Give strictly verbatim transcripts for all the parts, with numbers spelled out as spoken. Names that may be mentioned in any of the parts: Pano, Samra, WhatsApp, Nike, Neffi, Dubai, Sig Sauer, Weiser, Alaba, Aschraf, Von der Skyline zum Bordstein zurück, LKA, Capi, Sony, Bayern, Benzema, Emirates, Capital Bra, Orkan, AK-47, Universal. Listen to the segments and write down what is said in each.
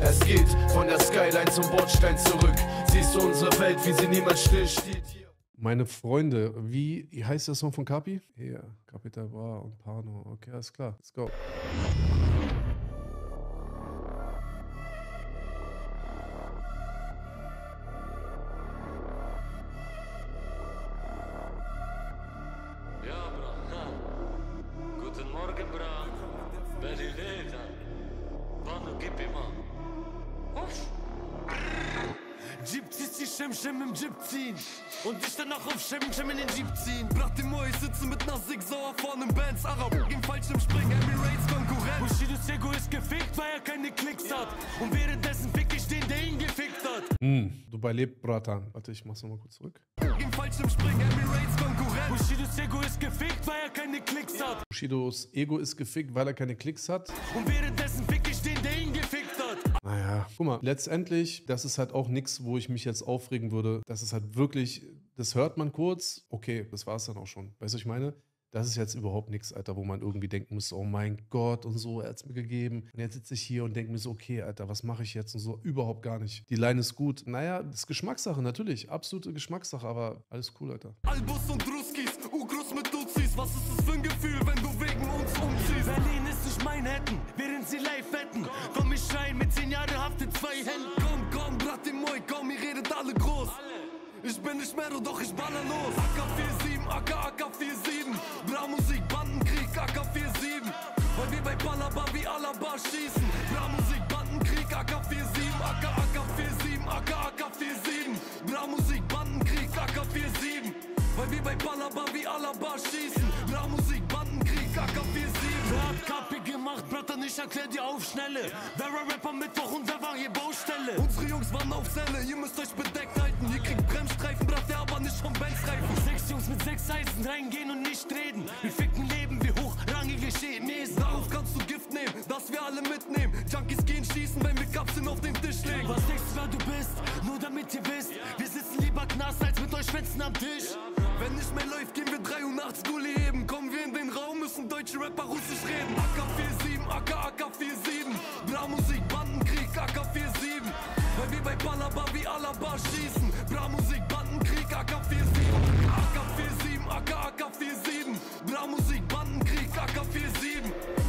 Es geht von der Skyline zum Bordstein zurück. Siehst du unsere Welt, wie sie niemals stillsteht. Meine Freunde, wie heißt der Song von Capi? Ja, yeah, Capital Bra und Pano. Okay, alles klar. Let's go. Im Jeep ziehen und dich danach auf Schemmen, Schemmen in den Jeep ziehen. Nach dem Moi sitzen mit nach Sig Sauer vorne im Benz. Araber im Fallschirm springen, Emirates Konkurrent. Bushidos Ego ist gefickt, weil er keine Klicks hat. Und währenddessen fick ich den, der ihn gefickt hat. Hm, Dubai lebt, Bratan. Warte, ich mach's nochmal kurz zurück. Im Fallschirm springen, Emirates Konkurrent. Bushidos Ego ist gefickt, weil er keine Klicks hat. Bushidos Ego ist gefickt, weil er keine Klicks hat. Und währenddessen fick ich den, der ihn gefickt hat. Naja, guck mal, letztendlich, das ist halt auch nichts, wo ich mich jetzt aufregen würde. Das ist halt wirklich, das hört man kurz, okay, das war's dann auch schon. Weißt du, was ich meine? Das ist jetzt überhaupt nichts, Alter, wo man irgendwie denken muss, oh mein Gott und so, er hat's mir gegeben. Und jetzt sitze ich hier und denke mir so, okay, Alter, was mache ich jetzt und so? Überhaupt gar nicht. Die Line ist gut. Naja, das ist Geschmackssache, natürlich. Absolute Geschmackssache, aber alles cool, Alter. Albus und Ruskis, Ugrus mit Duzis, was ist das für ein Gefühl, wenn du wegen uns umziehst? Berlin ist nicht mein Hätten, während sie live wetten. Komm, ich rein mit zehn Jahren Haft in zwei Händen. Komm, komm, brat den Moi, komm, ihr redet alle groß. Ich bin nicht mehr, doch ich baller los. A K siebenundvierzig, A K A siebenundvierzig. Bra Musik, Bandenkrieg, A K siebenundvierzig. Weil wir bei Alaba wie Alaba schießen. Bra Musik, Bandenkrieg, A K siebenundvierzig, A K A siebenundvierzig, A K A siebenundvierzig. Bra Musik, Bandenkrieg, A K siebenundvierzig. Weil wir bei Alaba wie Alaba schießen. Bra Musik, Bandenkrieg, A K siebenundvierzig. Wer hat Capi gemacht, Brattern, ich erklär dir auf Schnelle. Wer war Rapper Mittwoch und wer war hier Baustelle? Unsere Jungs waren auf Zelle, ihr müsst euch bedeckt halten. Ihr kriegt Bremsstreifen, Bratt, der aber nicht vom Benzreifen. Sechs Jungs mit sechs Eisen reingehen und nicht reden. Wir ficken Leben wie hochrangige Chinesen. Darauf kannst du Gift nehmen, dass wir alle mitnehmen. Junkies gehen schießen, wenn wir Kapseln auf den Tisch legen. Was denkst du, wer du bist, nur damit ihr wisst. Wir sitzen lieber Knast, als mit euch schwänzen am Tisch. Wenn nicht mehr läuft, gehen wir drei Uhr nachts Gulli heben. Kommen wir in den Raum, müssen deutsche Rapper russisch reden. A K siebenundvierzig, A K A siebenundvierzig. Bra Musik, Bandenkrieg, A K siebenundvierzig. Weil wir bei Balaba wie Alaba schießen. Bra Musik, Bandenkrieg, A K siebenundvierzig. A K siebenundvierzig, A K A siebenundvierzig. Bra Musik, Bandenkrieg, A K siebenundvierzig.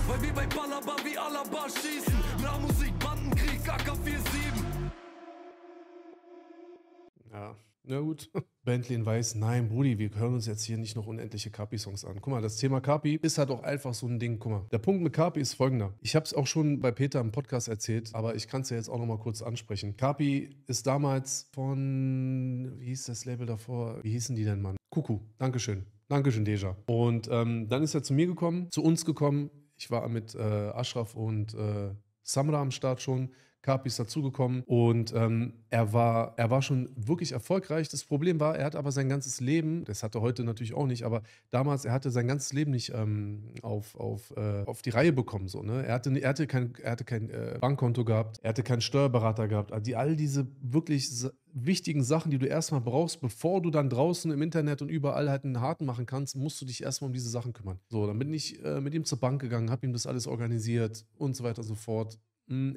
Weil wir bei Balaba wie Alaba schießen. Bra Musik, Bandenkrieg, A K siebenundvierzig. Ja, na gut. Bentley in Weiß, nein, Brudi, wir hören uns jetzt hier nicht noch unendliche Capi-Songs an. Guck mal, das Thema Capi ist halt auch einfach so ein Ding. Guck mal, der Punkt mit Capi ist folgender. Ich habe es auch schon bei Peter im Podcast erzählt, aber ich kann es ja jetzt auch nochmal kurz ansprechen. Capi ist damals von, wie hieß das Label davor? Wie hießen die denn, Mann? Kuku, Dankeschön. Dankeschön, Deja. Und ähm, dann ist er zu mir gekommen, zu uns gekommen. Ich war mit äh, Aschraf und äh, Samra am Start schon. Capi ist dazugekommen und ähm, er, war, er war schon wirklich erfolgreich. Das Problem war, er hat aber sein ganzes Leben, das hatte heute natürlich auch nicht, aber damals, er hatte sein ganzes Leben nicht ähm, auf, auf, äh, auf die Reihe bekommen. So, ne? Er hatte, er hatte kein, er hatte kein äh, Bankkonto gehabt, er hatte keinen Steuerberater gehabt. Also die, all diese wirklich wichtigen Sachen, die du erstmal brauchst, bevor du dann draußen im Internet und überall halt einen Harten machen kannst, musst du dich erstmal um diese Sachen kümmern. So, dann bin ich äh, mit ihm zur Bank gegangen, habe ihm das alles organisiert und so weiter und so fort.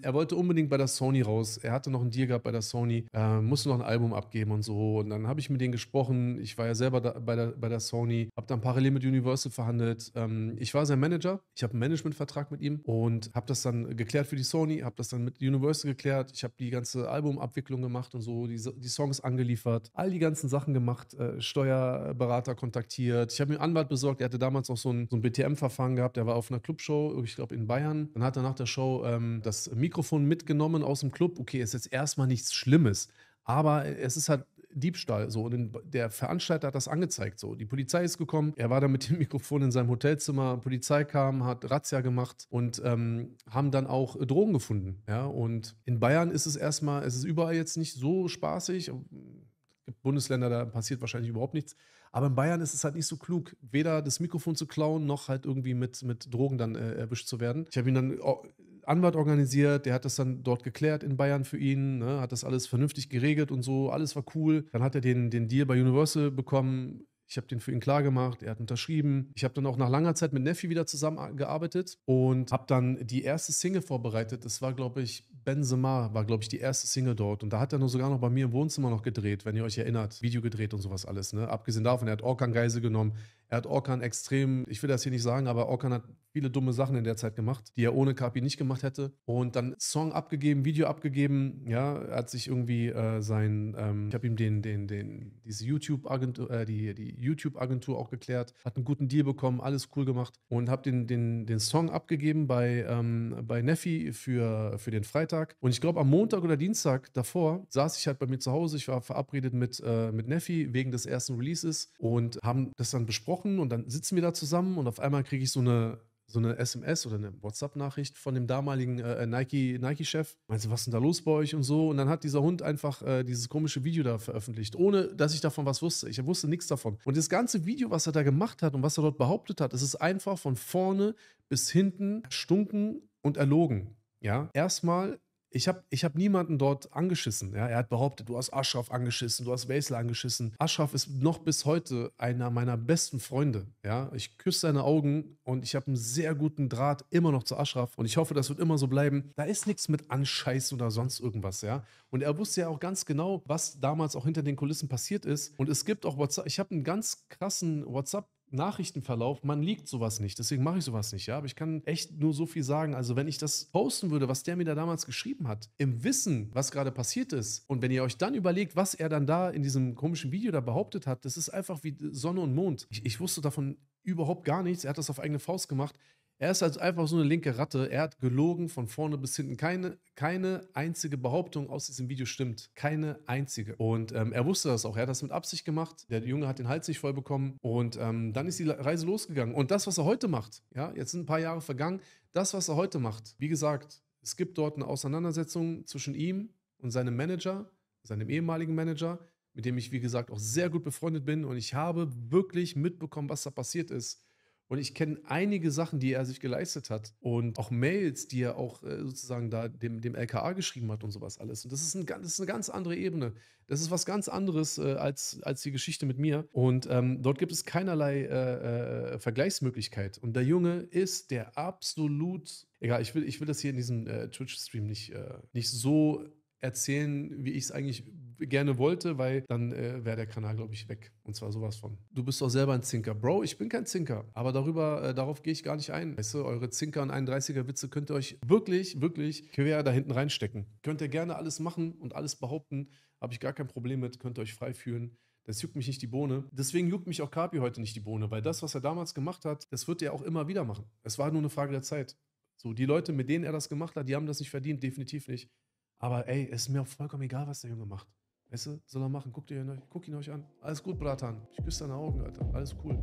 Er wollte unbedingt bei der Sony raus. Er hatte noch einen Deal gehabt bei der Sony, äh, musste noch ein Album abgeben und so. Und dann habe ich mit denen gesprochen. Ich war ja selber da, bei, der, bei der Sony, habe dann parallel mit Universal verhandelt. Ähm, ich war sein Manager. Ich habe einen Managementvertrag mit ihm und habe das dann geklärt für die Sony, habe das dann mit Universal geklärt. Ich habe die ganze Albumabwicklung gemacht und so, die, die Songs angeliefert, all die ganzen Sachen gemacht, äh, Steuerberater kontaktiert. Ich habe mir einen Anwalt besorgt. Er hatte damals noch so ein, so ein B T M-Verfahren gehabt. Er war auf einer Clubshow, ich glaube in Bayern. Dann hat er nach der Show ähm, das Mikrofon mitgenommen aus dem Club. Okay, ist jetzt erstmal nichts Schlimmes, aber es ist halt Diebstahl. So. Und der Veranstalter hat das angezeigt. So. Die Polizei ist gekommen, er war dann mit dem Mikrofon in seinem Hotelzimmer, die Polizei kam, hat Razzia gemacht und ähm, haben dann auch Drogen gefunden. Ja? Und in Bayern ist es erstmal, es ist überall jetzt nicht so spaßig, es gibt Bundesländer, da passiert wahrscheinlich überhaupt nichts. Aber in Bayern ist es halt nicht so klug, weder das Mikrofon zu klauen, noch halt irgendwie mit, mit Drogen dann äh, erwischt zu werden. Ich habe ihn dann oh, Anwalt organisiert, der hat das dann dort geklärt in Bayern für ihn, ne? Hat das alles vernünftig geregelt und so, alles war cool. Dann hat er den, den Deal bei Universal bekommen. Ich habe den für ihn klar gemacht, er hat unterschrieben. Ich habe dann auch nach langer Zeit mit Neffi wieder zusammengearbeitet und habe dann die erste Single vorbereitet. Das war, glaube ich, Benzema war, glaube ich, die erste Single dort. Und da hat er nur sogar noch bei mir im Wohnzimmer noch gedreht, wenn ihr euch erinnert. Video gedreht und sowas alles, ne? Abgesehen davon, er hat Orkan Geisel genommen. Er hat Orkan extrem, ich will das hier nicht sagen, aber Orkan hat viele dumme Sachen in der Zeit gemacht, die er ohne Capi nicht gemacht hätte. Und dann Song abgegeben, Video abgegeben. Ja, er hat sich irgendwie äh, sein, ähm, ich habe ihm den, den, den, diese YouTube-Agentur, äh, die, die YouTube-Agentur auch geklärt, hat einen guten Deal bekommen, alles cool gemacht und habe den, den, den Song abgegeben bei, ähm, bei Neffi für, für den Freitag. Und ich glaube, am Montag oder Dienstag davor saß ich halt bei mir zu Hause. Ich war verabredet mit, äh, mit Neffi wegen des ersten Releases und haben das dann besprochen und dann sitzen wir da zusammen und auf einmal kriege ich so eine so eine S M S oder eine WhatsApp-Nachricht von dem damaligen äh, Nike, Nike-Chef. Meinst du, was ist denn da los bei euch und so? Und dann hat dieser Hund einfach äh, dieses komische Video da veröffentlicht, ohne dass ich davon was wusste. Ich wusste nichts davon. Und das ganze Video, was er da gemacht hat und was er dort behauptet hat, es ist einfach von vorne bis hinten erstunken und erlogen. Ja, erstmal, ich habe ich hab niemanden dort angeschissen. Ja? Er hat behauptet, du hast Aschraf angeschissen, du hast Weiser angeschissen. Aschraf ist noch bis heute einer meiner besten Freunde. Ja? Ich küsse seine Augen und ich habe einen sehr guten Draht immer noch zu Aschraf. Und ich hoffe, das wird immer so bleiben. Da ist nichts mit Anscheißen oder sonst irgendwas. Ja? Und er wusste ja auch ganz genau, was damals auch hinter den Kulissen passiert ist. Und es gibt auch WhatsApp. Ich habe einen ganz krassen WhatsApp Nachrichtenverlauf, man liegt sowas nicht, deswegen mache ich sowas nicht, ja, aber ich kann echt nur so viel sagen, also wenn ich das posten würde, was der mir da damals geschrieben hat, im Wissen, was gerade passiert ist und wenn ihr euch dann überlegt, was er dann da in diesem komischen Video da behauptet hat, das ist einfach wie Sonne und Mond. Ich, ich wusste davon überhaupt gar nichts, er hat das auf eigene Faust gemacht. Er ist also einfach so eine linke Ratte. Er hat gelogen von vorne bis hinten. Keine, keine einzige Behauptung aus diesem Video stimmt. Keine einzige. Und ähm, er wusste das auch. Er hat das mit Absicht gemacht. Der Junge hat den Hals nicht voll bekommen. Und ähm, dann ist die Reise losgegangen. Und das, was er heute macht, ja, jetzt sind ein paar Jahre vergangen, das, was er heute macht, wie gesagt, es gibt dort eine Auseinandersetzung zwischen ihm und seinem Manager, seinem ehemaligen Manager, mit dem ich, wie gesagt, auch sehr gut befreundet bin. Und ich habe wirklich mitbekommen, was da passiert ist. Und ich kenne einige Sachen, die er sich geleistet hat und auch Mails, die er auch äh, sozusagen da dem, dem L K A geschrieben hat und sowas alles. Und das ist, ein, das ist eine ganz andere Ebene. Das ist was ganz anderes äh, als, als die Geschichte mit mir. Und ähm, dort gibt es keinerlei äh, äh, Vergleichsmöglichkeit. Und der Junge ist der absolut... Egal, ich will, ich will das hier in diesem äh, Twitch-Stream nicht, äh, nicht so erzählen, wie ich es eigentlich gerne wollte, weil dann äh, wäre der Kanal, glaube ich, weg. Und zwar sowas von. Du bist doch selber ein Zinker. Bro, ich bin kein Zinker. Aber darüber, äh, darauf gehe ich gar nicht ein. Weißt du, eure Zinker und einunddreißiger-Witze könnt ihr euch wirklich, wirklich quer da hinten reinstecken. Könnt ihr gerne alles machen und alles behaupten. Habe ich gar kein Problem mit. Könnt ihr euch frei fühlen. Das juckt mich nicht die Bohne. Deswegen juckt mich auch Capi heute nicht die Bohne, weil das, was er damals gemacht hat, das wird er auch immer wieder machen. Es war nur eine Frage der Zeit. So, die Leute, mit denen er das gemacht hat, die haben das nicht verdient. Definitiv nicht. Aber ey, es ist mir auch vollkommen egal, was der Junge macht. Weißt du, soll er machen. Guckt ihr, guckt ihn euch an. Alles gut, Bratan. Ich küsse deine Augen, Alter. Alles cool.